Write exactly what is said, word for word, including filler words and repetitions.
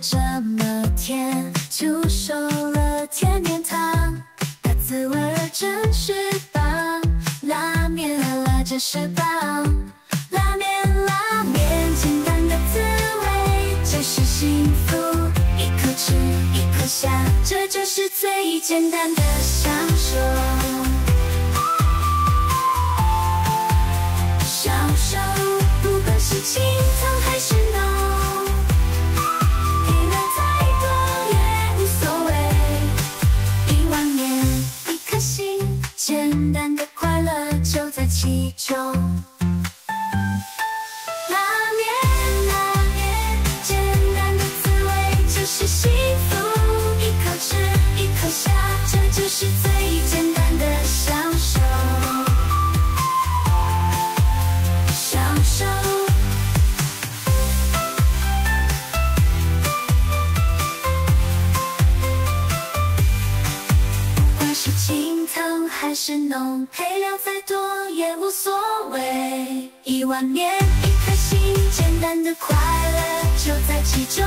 是这么甜，就收了甜面糖，它滋味儿真是棒。拉面啦啦真是棒，拉面拉面，简单的滋味真是幸福，一口吃一口下，这就是最简单的享受。 是清汤还是浓，给了再多也无所谓。一碗面，一颗心，简单的快乐就在其中。拉面，拉面，简单的滋味就是幸福，一口吃，一口下，这就是最简单的享受。享受。 清汤还是浓，配料再多也无所谓。一碗面，一颗心，简单的快乐就在其中。